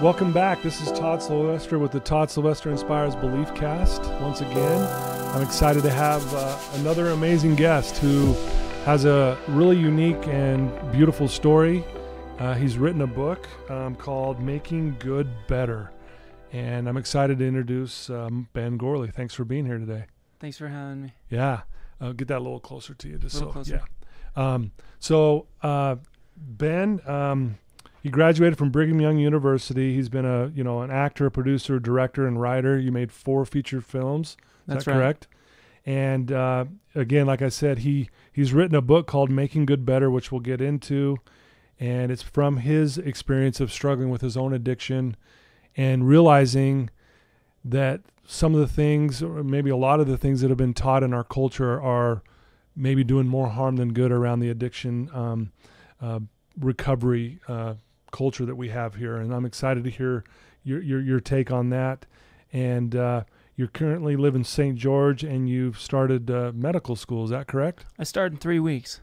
Welcome back. This is Todd Sylvester with the Todd Sylvester Inspires Beliefcast. Once again, I'm excited to have another amazing guest who has a really unique and beautiful story. He's written a book called Making Good Better. And I'm excited to introduce Ben Gourley. Thanks for being here today. Thanks for having me. Yeah. Get that a little closer to you. Just a little closer. Yeah. Ben... He graduated from Brigham Young University. He's been a, you know, an actor, producer, director, and writer. You made 4 feature films. That's right. Correct? And again, like I said, he's written a book called Making Good Better, which we'll get into. And it's from his experience of struggling with his own addiction and realizing that some of the things, or maybe a lot of the things that have been taught in our culture are maybe doing more harm than good around the addiction recovery culture that we have here. And I'm excited to hear your take on that. And you currently live in St. George, and you've started medical school. Is that correct? I started in 3 weeks.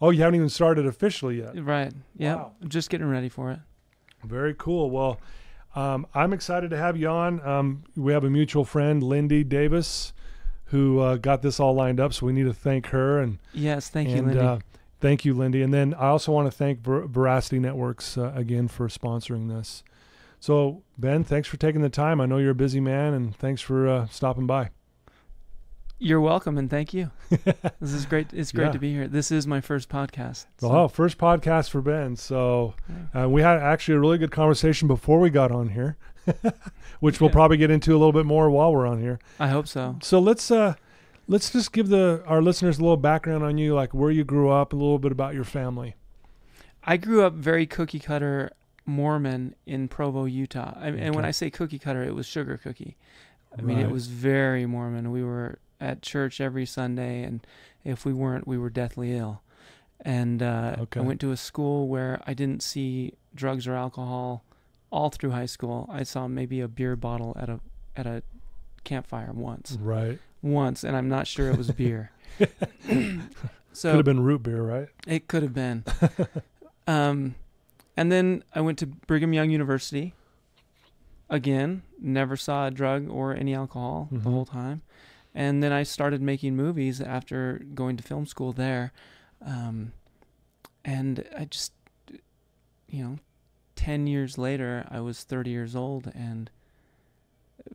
Oh, you haven't even started officially yet. Right. Yeah. Wow. I'm just getting ready for it. Very cool. Well, I'm excited to have you on. We have a mutual friend, Lindy Davis, who got this all lined up. So we need to thank her. And yes, thank you, Lindy. Thank you, Lindy. And then I also want to thank Veracity Networks again for sponsoring this. So, Ben, thanks for taking the time. I know you're a busy man, and thanks for stopping by. You're welcome, and thank you. This is great. It's great to be here. This is my first podcast. So. Oh, first podcast for Ben. So we had actually a really good conversation before we got on here, which we'll probably get into a little bit more while we're on here. I hope so. So let's just give our listeners a little background on you, like where you grew up, a little bit about your family. I grew up very cookie cutter Mormon in Provo, Utah. And when I say cookie cutter, it was sugar cookie. I mean, it was very Mormon. We were at church every Sunday, and if we weren't, we were deathly ill. And I went to a school where I didn't see drugs or alcohol all through high school. I saw maybe a beer bottle at a campfire once. Right. Once, and I'm not sure it was beer. So could have been root beer, right? It could have been. And then I went to Brigham Young University. Again, never saw a drug or any alcohol the whole time. And then I started making movies after going to film school there. And I just, 10 years later, I was 30 years old, and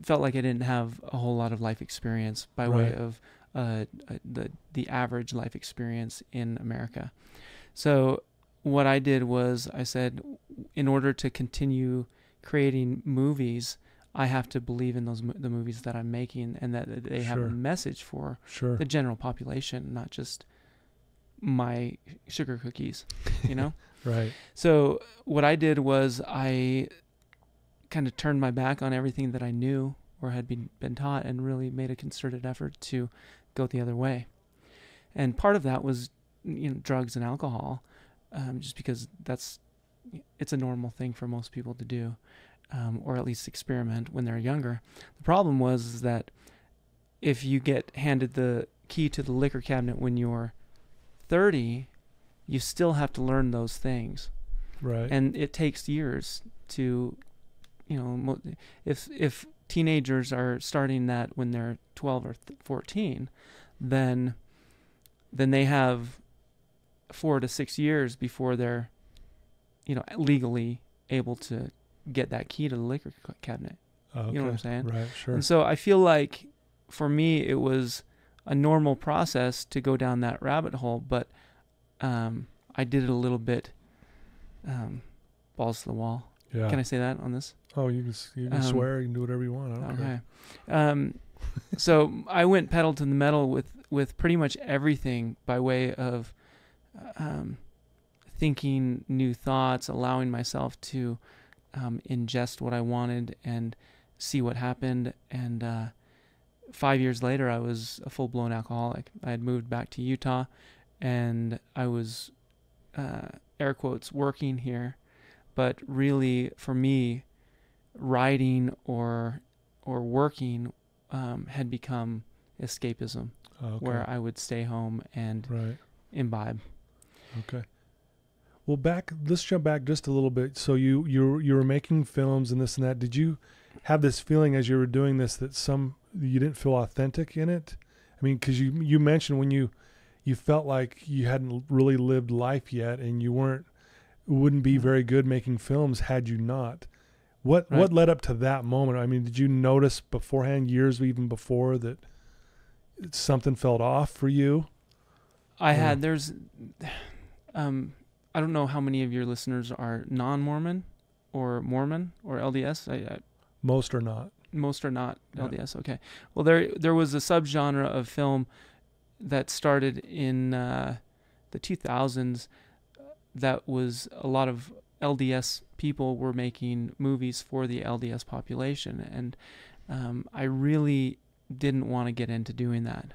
felt like I didn't have a whole lot of life experience by way of the average life experience in America. So what I did was I said, in order to continue creating movies, I have to believe in the movies that I'm making, and that they have a message for the general population, not just my sugar cookies, Right. So what I did was I kind of turned my back on everything that I knew or had been taught, and really made a concerted effort to go the other way. And part of that was, drugs and alcohol, just because it's a normal thing for most people to do, or at least experiment when they're younger. The problem was that if you get handed the key to the liquor cabinet when you're 30, you still have to learn those things. Right. And it takes years to... if teenagers are starting that when they're 12 or 14, then they have 4 to 6 years before they're, legally able to get that key to the liquor cabinet. Okay. You know what I'm saying? Right, sure. And so I feel like for me, it was a normal process to go down that rabbit hole, but I did it a little bit balls to the wall. Yeah. Can I say that on this? Oh, you can swear. You can do whatever you want. I don't care. So I went pedal to the metal with pretty much everything by way of thinking new thoughts, allowing myself to ingest what I wanted and see what happened. And 5 years later, I was a full-blown alcoholic. I had moved back to Utah, and I was, air quotes, working here. But really, for me, writing or working had become escapism, where I would stay home and imbibe. Okay. Well, let's jump back just a little bit. So you were making films and this and that. Did you have this feeling as you were doing this that you didn't feel authentic in it? I mean, because you mentioned when you felt like you hadn't really lived life yet, and you wouldn't be very good making films had you not. What led up to that moment? I mean, did you notice beforehand, years even before, that something felt off for you? I don't know how many of your listeners are non-Mormon or Mormon or LDS. Most are not. Most are not LDS. Yeah. Okay. Well, there was a subgenre of film that started in the 2000s that was a lot of LDS people were making movies for the LDS population. And I really didn't want to get into doing that.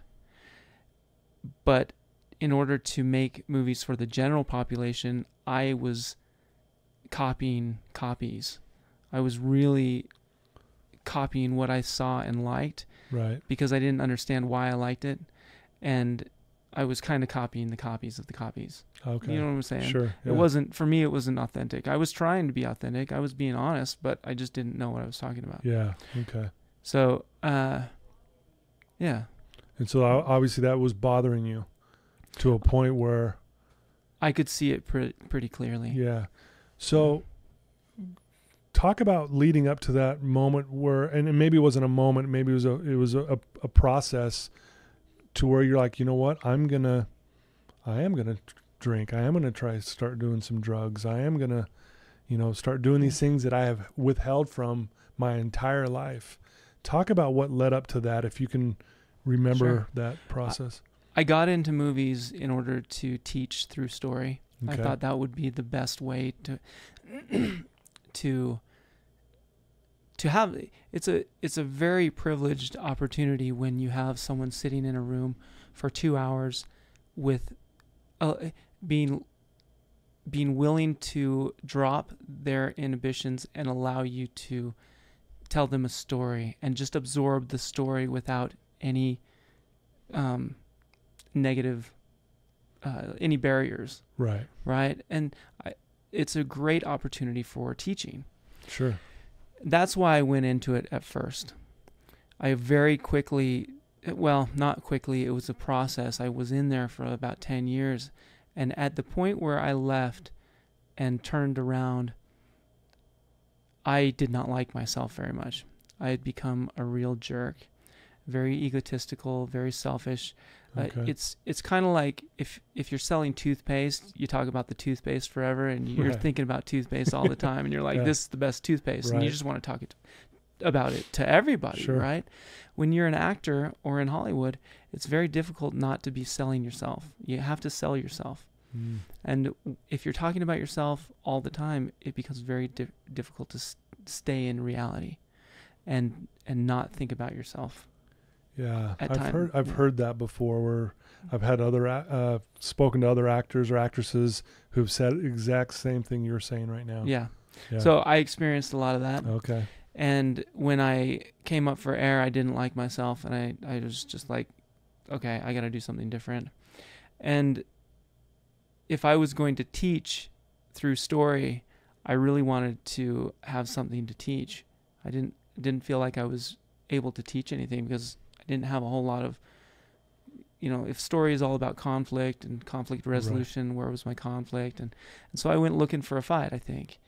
But in order to make movies for the general population, I was copying copies. I was really copying what I saw and liked, right? Because I didn't understand why I liked it, and I was kind of copying the copies of the copies. Okay, you know what I'm saying? Sure. Yeah. It wasn't, for me, it wasn't authentic. I was trying to be authentic. I was being honest, but I just didn't know what I was talking about. Yeah. Okay. So, yeah. And so obviously that was bothering you to a point where I could see it pretty clearly. Yeah. So talk about leading up to that moment where, and maybe it wasn't a moment, maybe it was a process to where you're like, you know what, I am going to drink. I am going to try to start doing some drugs. I am going to, you know, start doing these things that I have withheld from my entire life. Talk about what led up to that, if you can remember that process. I got into movies in order to teach through story. Okay. I thought that would be the best way to have. It's a very privileged opportunity when you have someone sitting in a room for 2 hours with being willing to drop their inhibitions and allow you to tell them a story and just absorb the story without any negative any barriers, right? And it's a great opportunity for teaching. Sure. That's why I went into it at first. I very quickly, well, not quickly, it was a process. I was in there for about 10 years. And at the point where I left and turned around, I did not like myself very much. I had become a real jerk, very egotistical, very selfish. Okay. It's kind of like if you're selling toothpaste, you talk about the toothpaste forever, and you're thinking about toothpaste all the time, and you're like, this is the best toothpaste, and you just want to talk about it to everybody, right? When you're an actor or in Hollywood, it's very difficult not to be selling yourself. You have to sell yourself. Mm. And if you're talking about yourself all the time, it becomes very difficult to stay in reality and not think about yourself. Yeah, I've heard that before, where I've had other spoken to other actors or actresses who've said exact same thing you're saying right now. Yeah. So I experienced a lot of that. Okay. And when I came up for air, I didn't like myself, and I was just like, okay, I got to do something different. And if I was going to teach through story, I really wanted to have something to teach. I didn't feel like I was able to teach anything, because didn't have a whole lot of, you know, if story is all about conflict and conflict resolution, where was my conflict? And so I went looking for a fight, I think.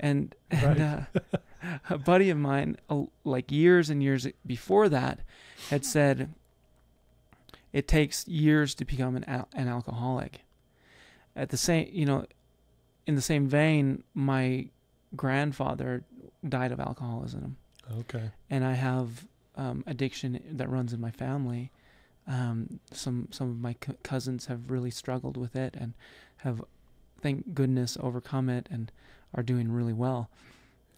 And a buddy of mine, like years and years before that, had said, it takes years to become an alcoholic. At the same, you know, in the same vein, my grandfather died of alcoholism. Okay. And I have addiction that runs in my family. Some of my cousins have really struggled with it and have, thank goodness, overcome it and are doing really well.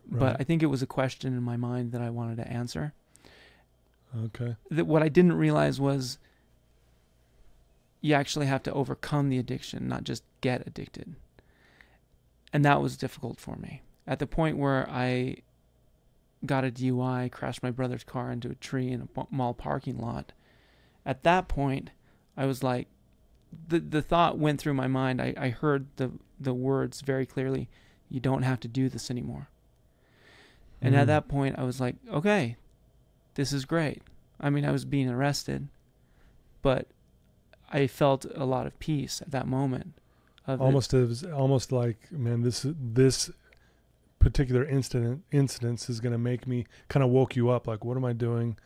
Right. But I think it was a question in my mind that I wanted to answer. Okay. That what I didn't realize was you actually have to overcome the addiction, not just get addicted. And that was difficult for me. At the point where I got a DUI, crashed my brother's car into a tree in a mall parking lot. At that point, I was like, the thought went through my mind. I heard the words very clearly. You don't have to do this anymore. And at that point, I was like, okay, this is great. I mean, I was being arrested, but I felt a lot of peace at that moment. It was almost like, man, this particular incidence is going to make me kind of woke you up. Like, what am I doing?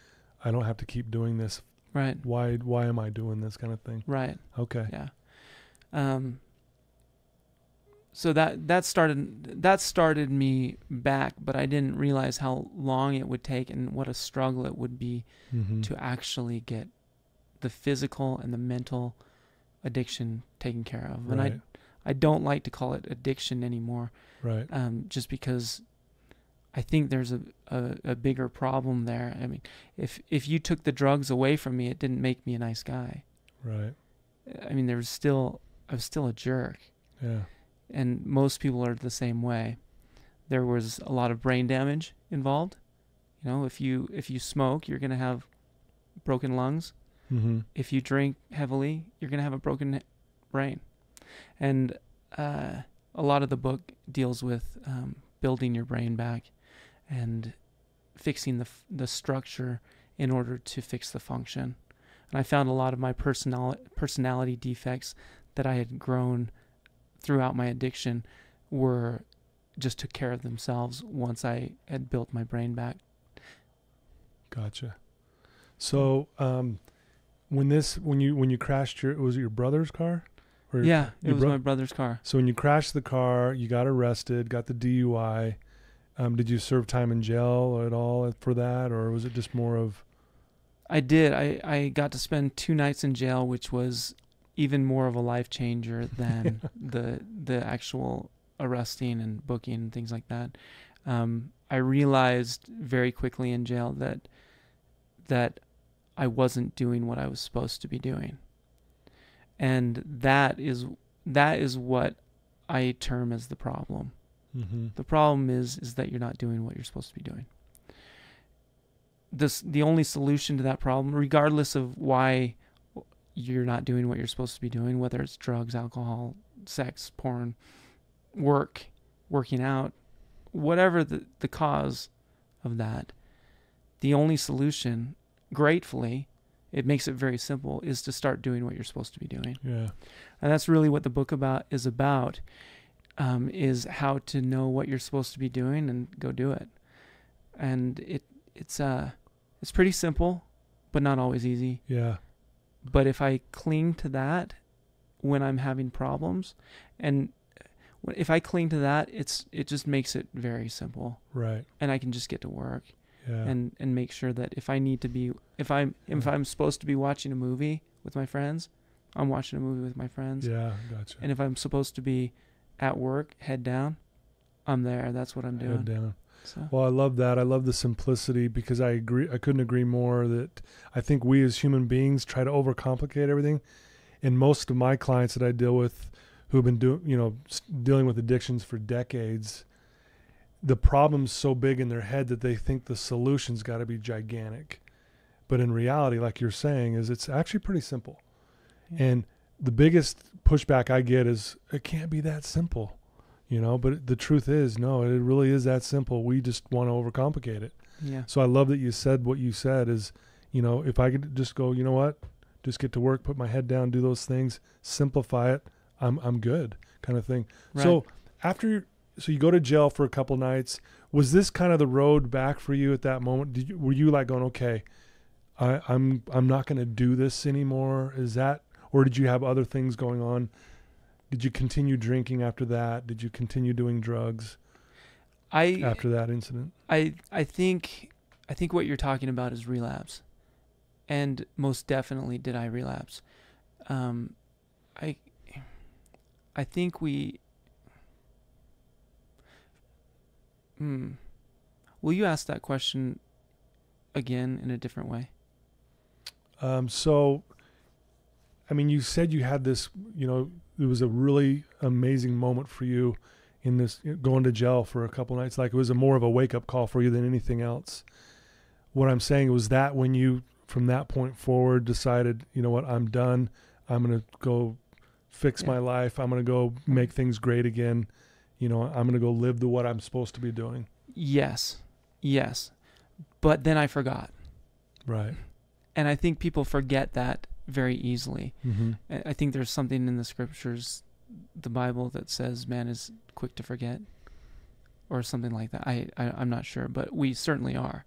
I don't have to keep doing this. Right. Why am I doing this kind of thing? Right. Okay. Yeah. So that started me back, but I didn't realize how long it would take and what a struggle it would be to actually get the physical and the mental addiction taken care of. Right. And I don't like to call it addiction anymore. Right. Just because I think there's a bigger problem there. I mean, if you took the drugs away from me, it didn't make me a nice guy. Right. I mean, I was still a jerk. Yeah. And most people are the same way. There was a lot of brain damage involved. You know, if you smoke, you're going to have broken lungs. Mm-hmm. If you drink heavily, you're going to have a broken brain. And a lot of the book deals with building your brain back and fixing the structure in order to fix the function. And I found a lot of my personality defects that I had grown throughout my addiction were just took care of themselves once I had built my brain back. Gotcha. So when you crashed was it your brother's car? Or yeah, it was my brother's car. So when you crashed the car, you got arrested, got the DUI. Did you serve time in jail at all for that, or was it just more of? I did. I got to spend 2 nights in jail, which was even more of a life changer than the actual arresting and booking and things like that. I realized very quickly in jail that I wasn't doing what I was supposed to be doing. And that is what I term as the problem. Mm-hmm. The problem is that you're not doing what you're supposed to be doing. The only solution to that problem, regardless of why you're not doing what you're supposed to be doing, whether it's drugs, alcohol, sex, porn, work, working out, whatever the cause of that, the only solution, gratefully, it makes it very simple, is to start doing what you're supposed to be doing. Yeah. And that's really what the book is how to know what you're supposed to be doing and go do it. And it's pretty simple, but not always easy. Yeah. But if I cling to that when I'm having problems, and if I cling to that, it just makes it very simple. Right. And I can just get to work. Yeah. And make sure that if I need to be, if I'm supposed to be watching a movie with my friends, I'm watching a movie with my friends. Yeah, gotcha. And if I'm supposed to be at work, head down, I'm there. That's what I'm doing. Head down. So. Well, I love that. I love the simplicity, because I agree. I couldn't agree more that I think we as human beings try to overcomplicate everything. And most of my clients that I deal with who've been dealing with addictions for decades, the problem's so big in their head that they think the solution's got to be gigantic. But in reality, like you're saying, is it's actually pretty simple. Yeah. And the biggest pushback I get is it can't be that simple. You know, but the truth is, no, it really is that simple. We just want to overcomplicate it. Yeah. So I love that you said what you said is, you know, if I could just go, you know what, just get to work, put my head down, do those things, simplify it, I'm good, kind of thing. Right. So so you go to jail for a couple nights. Was this kind of the road back for you at that moment? Were you like going, okay, I'm not going to do this anymore? Or did you have other things going on? Did you continue drinking after that? Did you continue doing drugs after that incident? I think what you're talking about is relapse. And most definitely did I relapse. I think Will you ask that question again in a different way? So, I mean, you said you had this, it was a really amazing moment for you in this going to jail for a couple nights. Like it was more of a wake up call for you than anything else. What I'm saying was that when you, from that point forward, decided, you know what, I'm done. I'm going to go fix my life. I'm going to go make things great again. You know, I'm going to go live the what I'm supposed to be doing. Yes. Yes. But then I forgot. Right. And I think people forget that very easily. Mm-hmm. I think there's something in the scriptures, the Bible, that says man is quick to forget or something like that. I'm not sure, but we certainly are.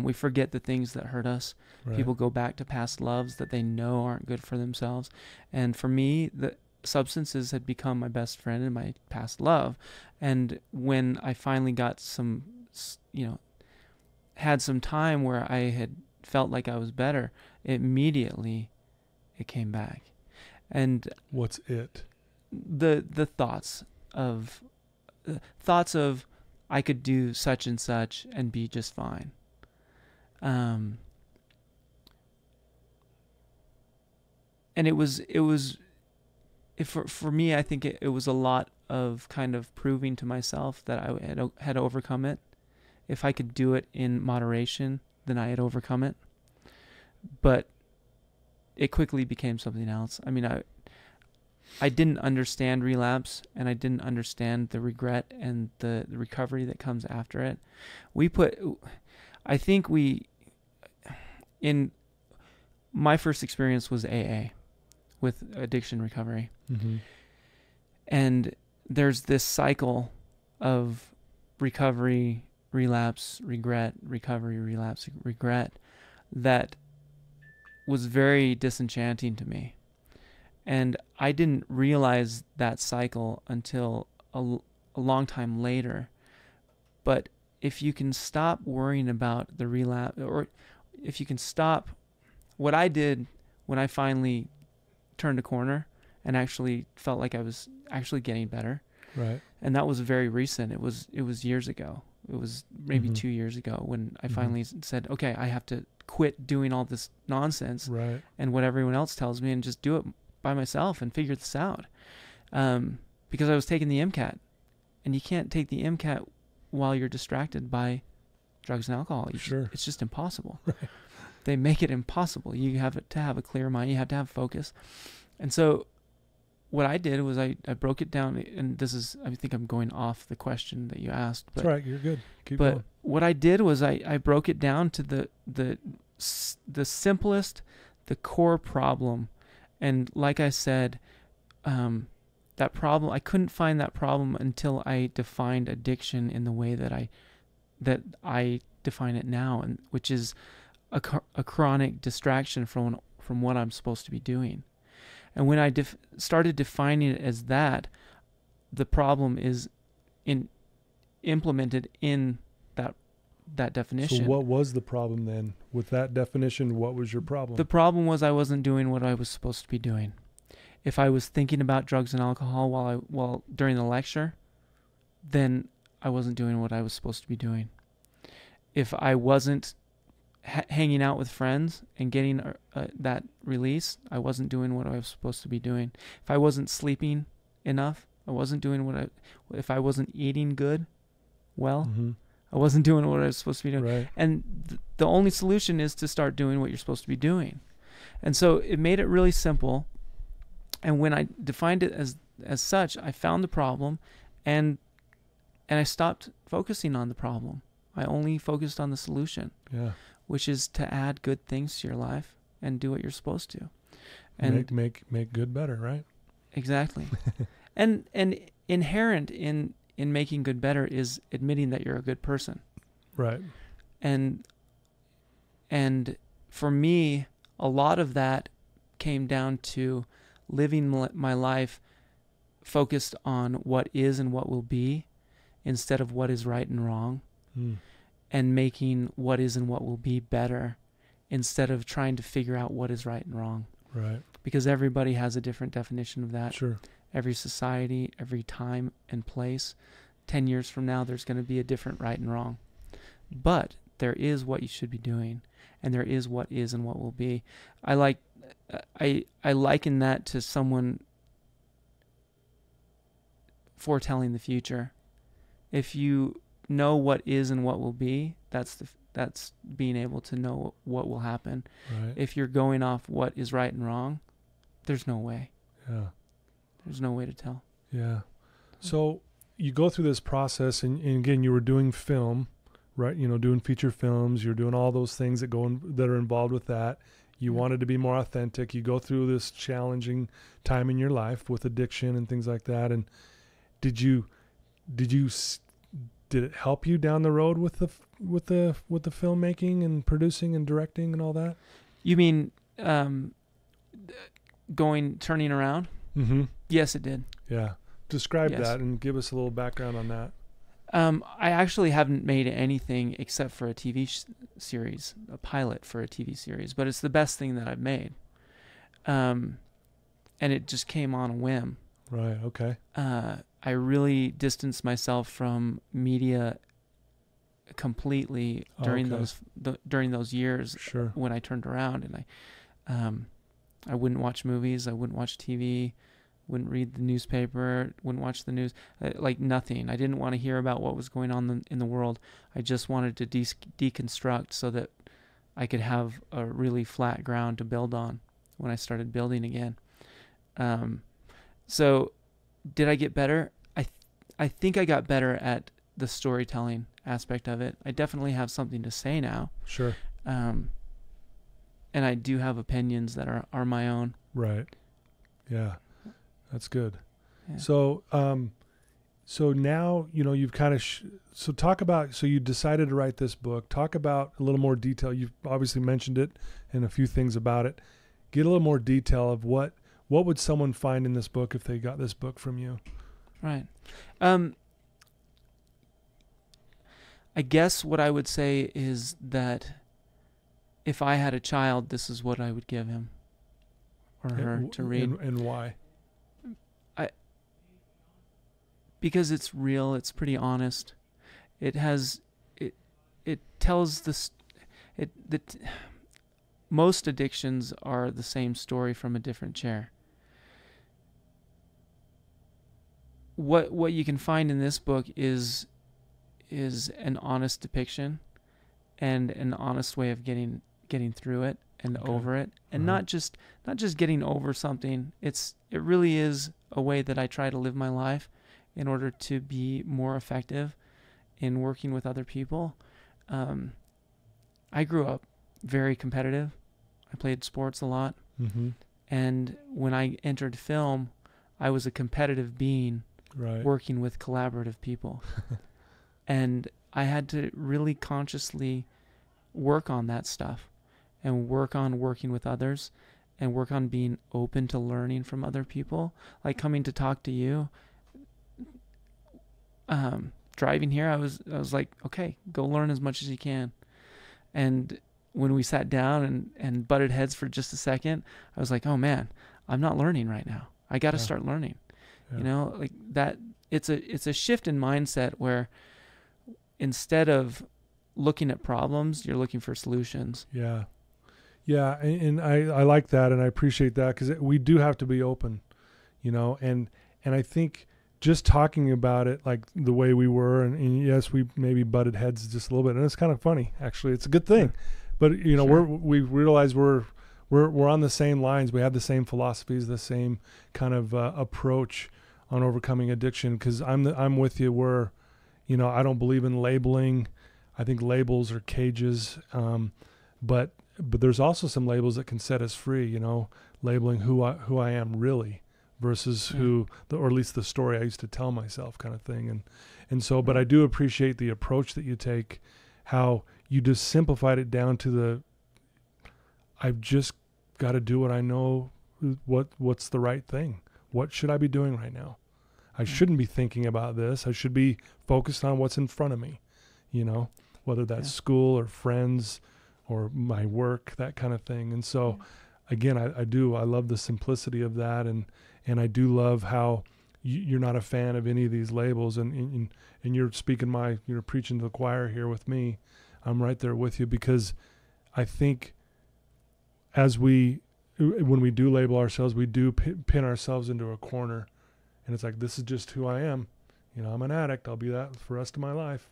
We forget the things that hurt us. Right. People go back to past loves that they know aren't good for themselves. And for me, the substances had become my best friend and my past love. And when I finally got some, you know, had some time where I had felt like I was better, immediately it came back. And what's it? The thoughts of I could do such and such and be just fine. And for me, I think it was a lot of kind of proving to myself that I had overcome it. If I could do it in moderation, then I had overcome it. But it quickly became something else. I mean, I didn't understand relapse, and I didn't understand the regret and the recovery that comes after it. My first experience was AA with addiction recovery. Mm-hmm. And there's this cycle of recovery, relapse, regret, recovery, relapse, regret that was very disenchanting to me. And I didn't realize that cycle until a long time later. But if you can stop worrying about the relapse, or if you can stop what I did when I finally turned a corner and actually felt like I was actually getting better. Right. And that was very recent. It was years ago. It was maybe 2 years ago when I finally said, okay, I have to quit doing all this nonsense and what everyone else tells me and just do it by myself and figure this out, because I was taking the MCAT, and you can't take the MCAT while you're distracted by drugs and alcohol. It's just impossible. Right. They make it impossible. You have to have a clear mind. You have to have focus. And so what I did was I broke it down, and this is, I think I'm going off the question that you asked. But, that's right. You're good. Keep going. What I did was I broke it down to the simplest, the core problem. And like I said, that problem, I couldn't find that problem until I defined addiction in the way that I define it now, and which is a chronic distraction from what I'm supposed to be doing. And when I started defining it as that, the problem is implemented in that definition. So what was the problem then? With that definition, what was your problem? The problem was I wasn't doing what I was supposed to be doing. If I was thinking about drugs and alcohol while during the lecture, then I wasn't doing what I was supposed to be doing. If I wasn't hanging out with friends and getting that release, I wasn't doing what I was supposed to be doing. If I wasn't sleeping enough, I wasn't doing if I wasn't eating good, I wasn't doing what I was supposed to be doing. Right. And the only solution is to start doing what you're supposed to be doing. And so it made it really simple. And when I defined it as such, I found the problem, and I stopped focusing on the problem. I only focused on the solution, which is to add good things to your life and do what you're supposed to. And make good better, right? Exactly. and inherent in making good better is admitting that you're a good person. Right. And for me, a lot of that came down to living my life focused on what is and what will be instead of what is right and wrong, and making what is and what will be better instead of trying to figure out what is right and wrong. Right. Because everybody has a different definition of that. Sure. Every society, every time and place. 10 years from now, there's going to be a different right and wrong. But there is what you should be doing, and there is what is and what will be. I liken that to someone foretelling the future. If you know what is and what will be, that's being able to know what will happen. Right. If you're going off what is right and wrong, there's no way. Yeah. There's no way to tell. Yeah. So you go through this process, and again, you were doing film, right? You know, doing feature films. You're doing all those things that go in, that are involved with that. You wanted to be more authentic. You go through this challenging time in your life with addiction and things like that. And did it help you down the road with the filmmaking and producing and directing and all that? You mean turning around? Mm-hmm. Yes, it did. Yeah. Describe that and give us a little background on that. I actually haven't made anything except for a TV series, a pilot for a TV series, but it's the best thing that I've made. And it just came on a whim. Right. Okay. I really distanced myself from media completely during those years when I turned around, and I wouldn't watch movies. I wouldn't watch TV. Wouldn't read the newspaper, wouldn't watch the news, like nothing. I didn't want to hear about what was going on in the world. I just wanted to deconstruct so that I could have a really flat ground to build on when I started building again. So did I get better? I think I got better at the storytelling aspect of it. I definitely have something to say now. Sure. And I do have opinions that are my own. Right. Yeah. That's good. Yeah. So, so now, you know, you've kind of, so you decided to write this book. Talk about a little more detail. You've obviously mentioned it and a few things about it. Get a little more detail of what would someone find in this book if they got this book from you? Right. I guess what I would say is that if I had a child, this is what I would give him or her to read. And why? Because it's real, it's pretty honest. It has, it tells this, most addictions are the same story from a different chair. What you can find in this book is an honest depiction and an honest way of getting through it and over it, and not just getting over something. It really is a way that I try to live my life in order to be more effective in working with other people. I grew up very competitive. I played sports a lot. Mm-hmm. And when I entered film, I was a competitive being working with collaborative people. And I had to really consciously work on that stuff and work on working with others and work on being open to learning from other people. Like coming to talk to you, driving here, I was like, okay, go learn as much as you can. And when we sat down and butted heads for just a second, I was like, oh man, I'm not learning right now. I got to start learning. Yeah. You know, like that. It's a shift in mindset where instead of looking at problems, you're looking for solutions. Yeah, yeah, and I like that, and I appreciate that, because we do have to be open, you know, and I think. Just talking about it like the way we were, and yes, we maybe butted heads just a little bit, and it's kind of funny actually. It's a good thing, but you know, we realize we're on the same lines. We have the same philosophies, the same kind of approach on overcoming addiction. Because I'm with you. Where, you know, I don't believe in labeling. I think labels are cages, but there's also some labels that can set us free. You know, labeling who I am really. Versus or at least the story I used to tell myself, kind of thing. And so, but I do appreciate the approach that you take, how you just simplified it down to the, I've just got to do what I know, what's the right thing. What should I be doing right now? I shouldn't be thinking about this. I should be focused on what's in front of me, you know, whether that's school or friends or my work, that kind of thing. And so again, I love the simplicity of that. And I do love how you're not a fan of any of these labels, and you're speaking you're preaching to the choir here with me. I'm right there with you, because I think when we do label ourselves, we do pin ourselves into a corner, and it's like, this is just who I am. You know, I'm an addict. I'll be that for the rest of my life.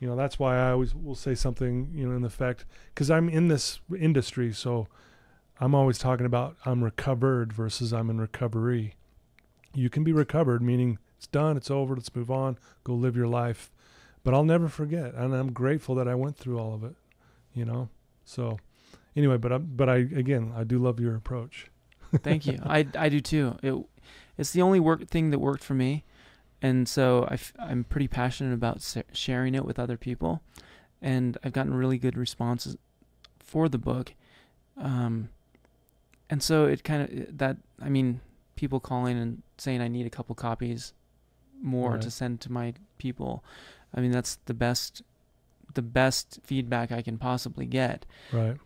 You know, that's why I always will say something, you know, in effect, because I'm in this industry, so I'm always talking about I'm recovered versus I'm in recovery. You can be recovered, meaning it's done, it's over, let's move on, go live your life. But I'll never forget, and I'm grateful that I went through all of it, you know? So anyway, but I again, I do love your approach. Thank you. I do too. It's the only thing that worked for me. And so I'm pretty passionate about sharing it with other people. And I've gotten really good responses for the book. And so it kind of, I mean, people calling and saying I need a couple copies more to send to my people. I mean, that's the best feedback I can possibly get. Right.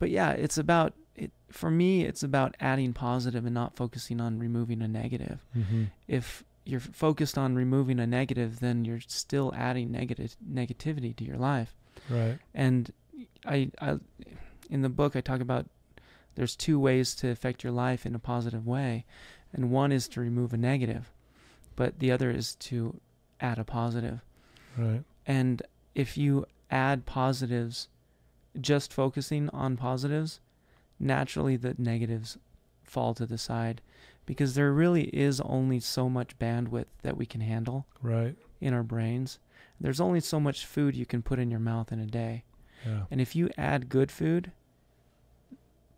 But yeah, it's about, for me, it's about adding positive and not focusing on removing a negative. Mm-hmm. If you're focused on removing a negative, then you're still adding negativity to your life. Right. And I in the book, I talk about there's two ways to affect your life in a positive way. And one is to remove a negative, but the other is to add a positive. Right. And if you add positives, just focusing on positives, naturally the negatives fall to the side, because there really is only so much bandwidth that we can handle in our brains. There's only so much food you can put in your mouth in a day. Yeah. And if you add good food,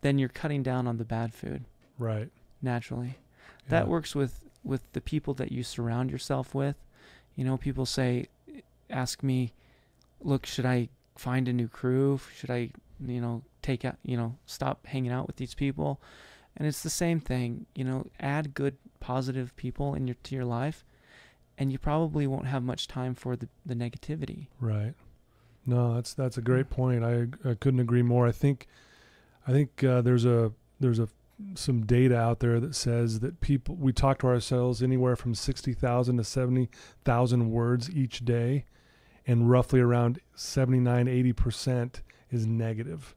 then you're cutting down on the bad food. Right. Naturally. Yeah. That works with the people that you surround yourself with. You know, people say, ask me, look, should I find a new crew? Should I, you know, take out, you know, stop hanging out with these people? And it's the same thing, you know, add good, positive people to your life, and you probably won't have much time for the negativity. Right. No, that's a great point. I couldn't agree more. I think there's some data out there that says that we talk to ourselves anywhere from 60,000 to 70,000 words each day, and roughly around 79-80% is negative.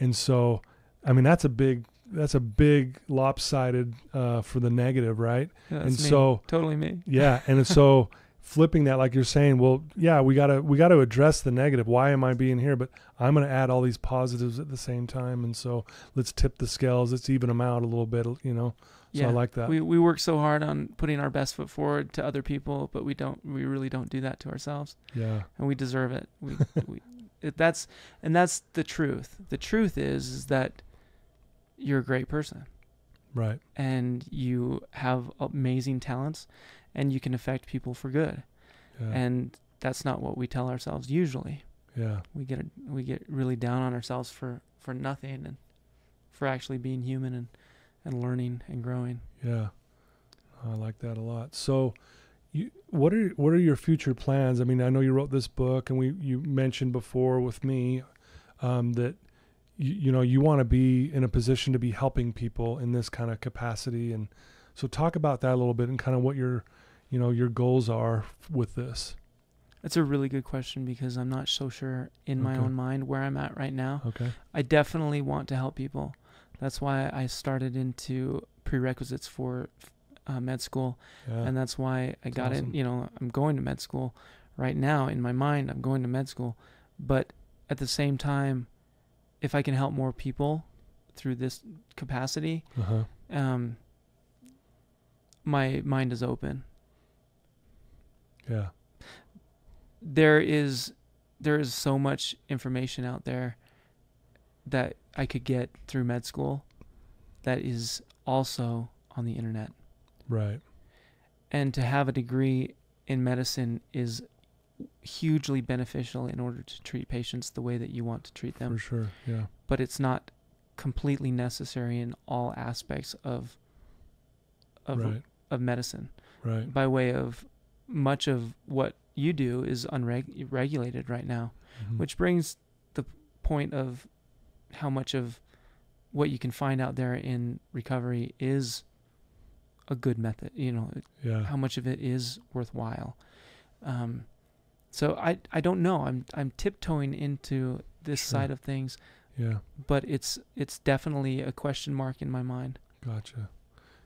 And so, I mean, that's a big lopsided for the negative, right? Yeah, that's me. So totally me. Yeah, and it's so flipping that, like you're saying, well, yeah, we gotta address the negative. Why am I being here? But I'm gonna add all these positives at the same time, and so let's tip the scales, let's even them out a little bit, you know. So yeah, I like that. We work so hard on putting our best foot forward to other people, but we really don't do that to ourselves. Yeah, and we deserve it. That's the truth. The truth is that you're a great person. Right. And you have amazing talents, and you can affect people for good. Yeah. And that's not what we tell ourselves usually. Yeah. We get really down on ourselves for nothing, and for actually being human and learning and growing. Yeah. I like that a lot. So what are your future plans? I mean, I know you wrote this book, and you mentioned before with me that you know, you want to be in a position to be helping people in this kind of capacity. And so talk about that a little bit, and kind of what your goals are with this. That's a really good question, because I'm not so sure in my own mind where I'm at right now. Okay. I definitely want to help people. That's why I started into prerequisites for med school. Yeah. And that's why I got in, you know, I'm going to med school right now. In my mind, I'm going to med school. But at the same time, if I can help more people through this capacity, my mind is open. Yeah. There is so much information out there that I could get through med school that is also on the internet. Right. And to have a degree in medicine is hugely beneficial in order to treat patients the way that you want to treat them. For sure, yeah. But it's not completely necessary in all aspects of medicine. Right. By way of much of what you do is unregulated right now, which brings the point of how much of what you can find out there in recovery is a good method, you know. Yeah. How much of it is worthwhile. So I don't know. I'm tiptoeing into this side of things. Yeah. But it's definitely a question mark in my mind. Gotcha.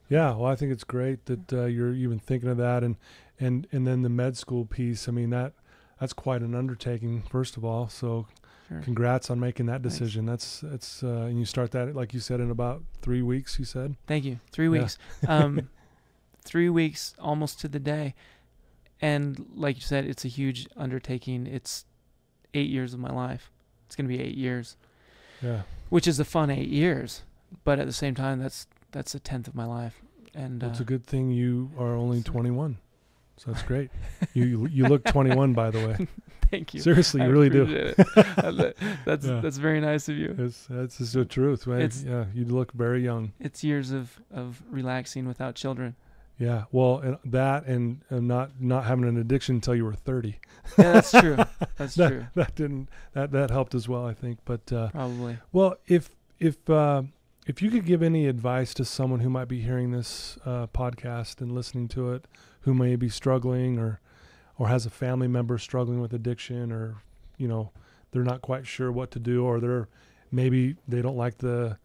Yeah. Well, I think it's great that you're even thinking of that, and then the med school piece. I mean, that's quite an undertaking, first of all. So Sure. Congrats on making that decision. Thanks. That's and you start that, like you said, in about 3 weeks, you said? Thank you. 3 weeks. Yeah. 3 weeks almost to the day. And like you said, it's a huge undertaking. It's 8 years of my life. It's going to be 8 years. Yeah. Which is a fun 8 years, but at the same time, that's a tenth of my life. And well, it's a good thing you are only 21. So that's great. You look 21, by the way. Thank you. Seriously, you really do. That's very nice of you. That's just the truth, right? Yeah, you look very young. It's years of relaxing without children. Yeah, well, and that and not having an addiction until you were 30. Yeah, that's true. That's true. That helped as well, I think. But probably. Well, if you could give any advice to someone who might be hearing this podcast and listening to it, who may be struggling or has a family member struggling with addiction, or they're not quite sure what to do, or maybe they don't like the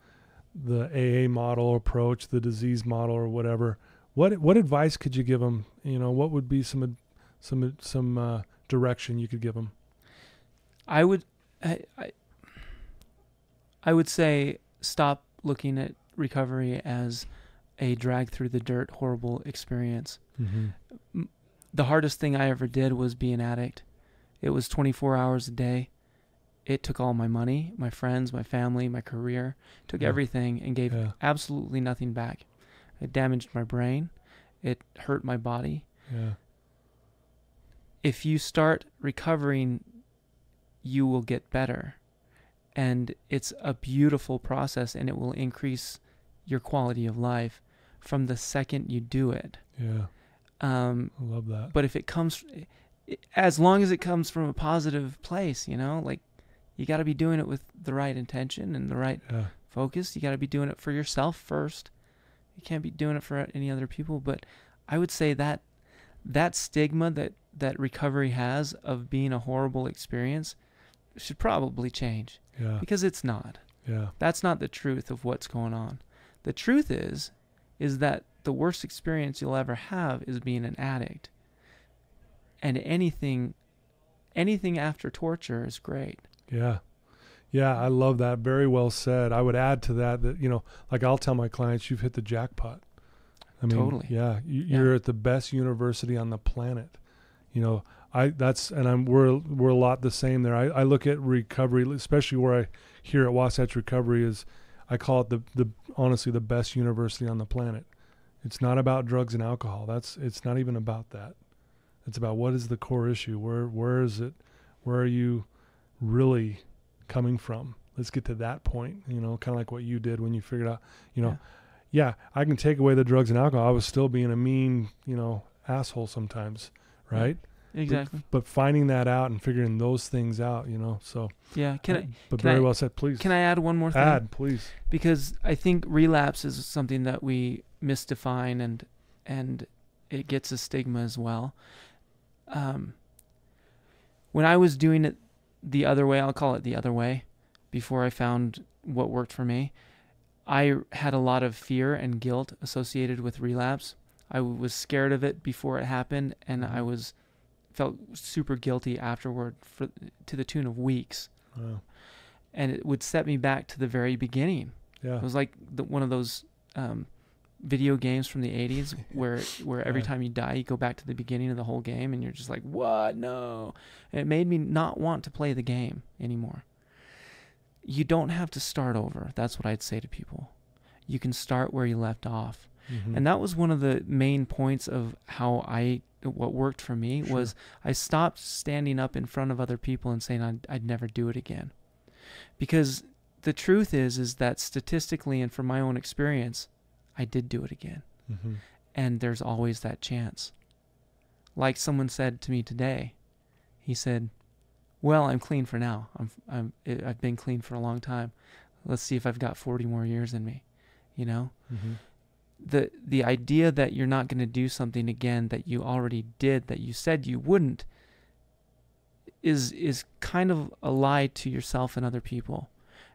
AA model approach, the disease model, or whatever. What advice could you give them? What would be some direction you could give them? I would say stop looking at recovery as a drag through the dirt, horrible experience. Mm-hmm. The hardest thing I ever did was be an addict. It was 24 hours a day. It took all my money, my friends, my family, my career. It took everything and gave absolutely nothing back. It damaged my brain. It hurt my body. Yeah. If you start recovering, you will get better. And it's a beautiful process, and it will increase your quality of life from the second you do it. Yeah. I love that. But if it comes, as long as it comes from a positive place, you got to be doing it with the right intention and the right focus. You got to be doing it for yourself first. You can't be doing it for any other people. But I would say that stigma that recovery has of being a horrible experience should probably change. Yeah. Because it's not. Yeah. That's not the truth of what's going on. The truth is that the worst experience you'll ever have is being an addict. And anything after torture is great. Yeah. Yeah, I love that. Very well said. I would add to that, like I'll tell my clients, you've hit the jackpot. I mean, totally. Yeah, you're at the best university on the planet. We're a lot the same there. I look at recovery, especially where I here at Wasatch Recovery, is I call it honestly the best university on the planet. It's not about drugs and alcohol. It's not even about that. It's about what is the core issue. Where is it? Where are you really coming from? Let's get to that point. Kind of like what you did when you figured out. I can take away the drugs and alcohol. I was still being a mean, asshole sometimes, right? Yeah, exactly. But finding that out and figuring those things out, So. Yeah. Well said. Please. Can I add one more thing? Add, please. Because I think relapse is something that we misdefine, and it gets a stigma as well. When I was doing it the other way, I'll call it the other way, before I found what worked for me, I had a lot of fear and guilt associated with relapse. I was scared of it before it happened, and I felt super guilty afterward, to the tune of weeks. Wow. And it would set me back to the very beginning. Yeah. It was like one of those video games from the 80s where every time you die, you go back to the beginning of the whole game, and you're just like, what? No. And it made me not want to play the game anymore. You don't have to start over. That's what I'd say to people. You can start where you left off. Mm-hmm. And that was one of the main points of how what worked for me. Sure. Was I stopped standing up in front of other people and saying I'd never do it again. Because the truth is that statistically and from my own experience, I did do it again. Mm-hmm. And there's always that chance. Like someone said to me today, he said, well, I'm clean for now. I've been clean for a long time. Let's see if I've got 40 more years in me, Mm-hmm. The idea that you're not going to do something again that you already did, that you said you wouldn't, is kind of a lie to yourself and other people.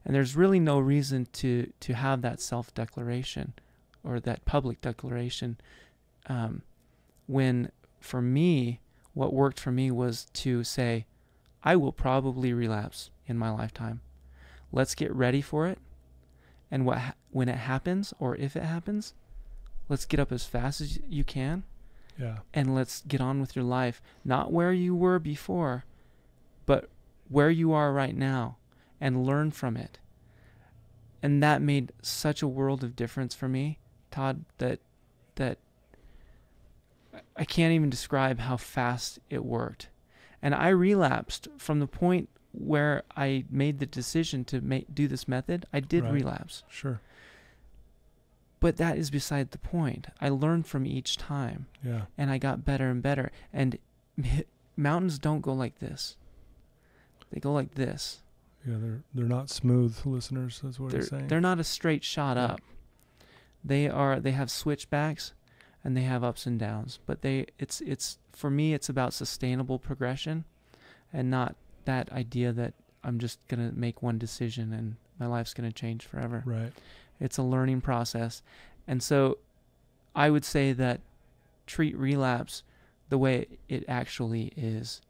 And there's really no reason to have that self-declaration or that public declaration, when for me, what worked for me was to say, I will probably relapse in my lifetime. Let's get ready for it. And when it happens, or if it happens, let's get up as fast as you can. Yeah. And let's get on with your life. Not where you were before, but where you are right now, and learn from it. And that made such a world of difference for me, Todd, that I can't even describe how fast it worked. And I relapsed from the point where I made the decision to do this method. I did relapse. Sure. But that is beside the point. I learned from each time. Yeah. And I got better and better. And mountains don't go like this. They go like this. Yeah, they're not smooth, listeners. That's what I'm saying. They're not a straight shot up. They have switchbacks, and they have ups and downs. But it's for me, it's about sustainable progression, and not that idea that I'm just gonna make one decision and my life's gonna change forever. Right. It's a learning process. And so I would say that treat relapse the way it actually is.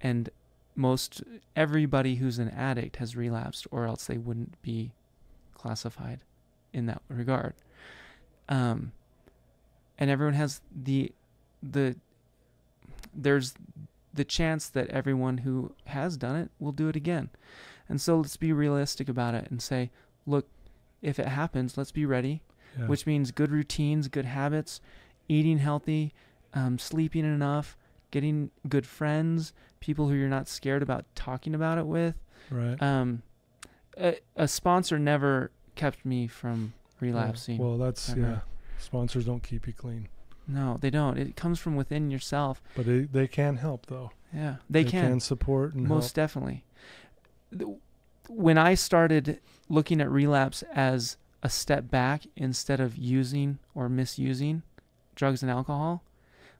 And most everybody who's an addict has relapsed, or else they wouldn't be classified in that regard. And everyone has there's the chance that everyone who has done it will do it again. And so let's be realistic about it and say, look, if it happens, let's be ready, which means good routines, good habits, eating healthy, sleeping enough, getting good friends, people who you're not scared about talking about it with. Right. A sponsor never kept me from relapsing. Well, that's, sponsors don't keep you clean. No, they don't. It comes from within yourself. But they can help, though. Yeah, they can. They can support and help. Most definitely. When I started looking at relapse as a step back instead of using or misusing drugs and alcohol,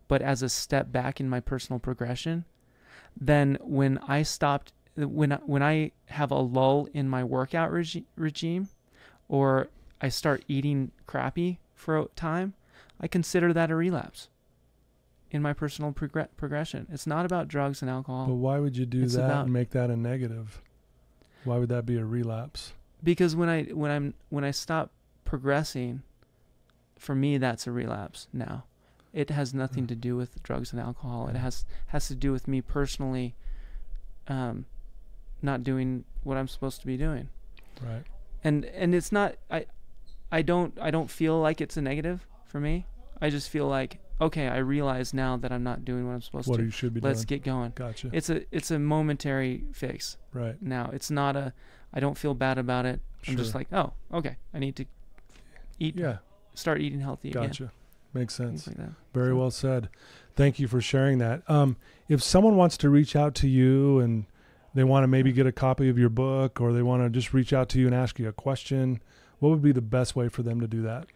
but as a step back in my personal progression, then when I stopped, when I have a lull in my workout regime, or I start eating crappy for a time, I consider that a relapse in my personal progression. It's not about drugs and alcohol. But why would you do that and make that a negative? Why would that be a relapse? Because when I stop progressing, for me that's a relapse now. It has nothing to do with drugs and alcohol. It has to do with me personally, not doing what I'm supposed to be doing. Right. And it's not. I don't feel like it's a negative for me. I just feel like, okay, I realize now that I'm not doing what I'm supposed to. What you should be doing. Let's get going. Gotcha. It's a momentary fix. Right. Now it's not a. I don't feel bad about it. Sure. I'm just like, oh, okay, I need to eat. Yeah. Start eating healthy. Gotcha. Again. Makes sense. Like Very well said. Thank you for sharing that. If someone wants to reach out to you and they want to maybe get a copy of your book, or they want to just reach out to you and ask you a question, what would be the best way for them to do that?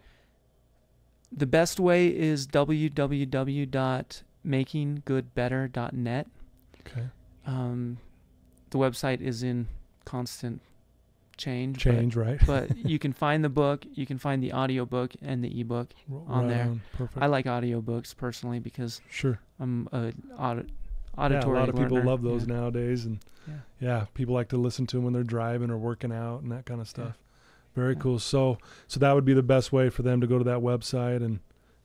The best way is www.makinggoodbetter.net. Okay. The website is in constant change. Right. But you can find the book, you can find the audio book and the ebook on there. Perfect. I like audio books personally because I'm a auditory. Yeah, a lot of learner. People love those nowadays, and people like to listen to them when they're driving or working out and that kind of stuff. Very cool. So that would be the best way for them to go to that website, and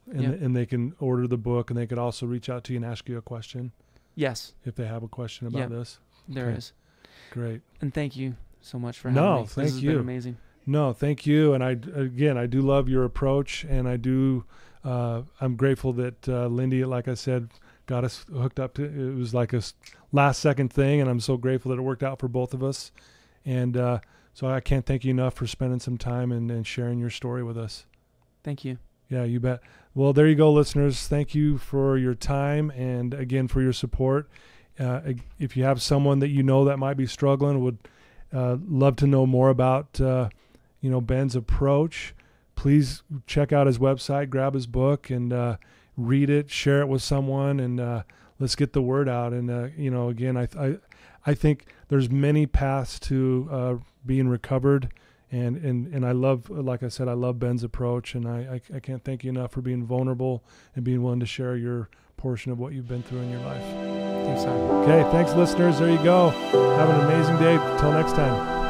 they can order the book, and they could also reach out to you and ask you a question. Yes. If they have a question about this. There is. Great. And thank you so much for having me. Thank you. This has been amazing. No, thank you. And I do love your approach, and I'm grateful that Lindy, like I said, got us hooked up to. It was like a last-second thing, and I'm so grateful that it worked out for both of us. And so I can't thank you enough for spending some time and sharing your story with us. Thank you. Yeah, you bet. Well, there you go, listeners. Thank you for your time, and again for your support. If you have someone that you know that might be struggling, would love to know more about Ben's approach, please check out his website, grab his book, and read it, share it with someone, and let's get the word out. And again, I think there's many paths to being recovered And I love, like I said, I love Ben's approach, and I can't thank you enough for being vulnerable and being willing to share your portion of what you've been through in your life. Thanks, Simon. Okay, thanks, listeners. There you go. Have an amazing day. Till next time.